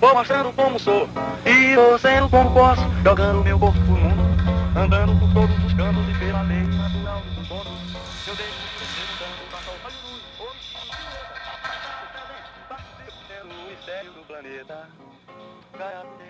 Vou mostrando como sou e vou sendo como posso, jogando meu corpo pro mundo, andando por todos os cantos e pela lei natural do mundo. Eu deixo de ser um tanto pra salvar de luz. Hoje, o mistério do planeta.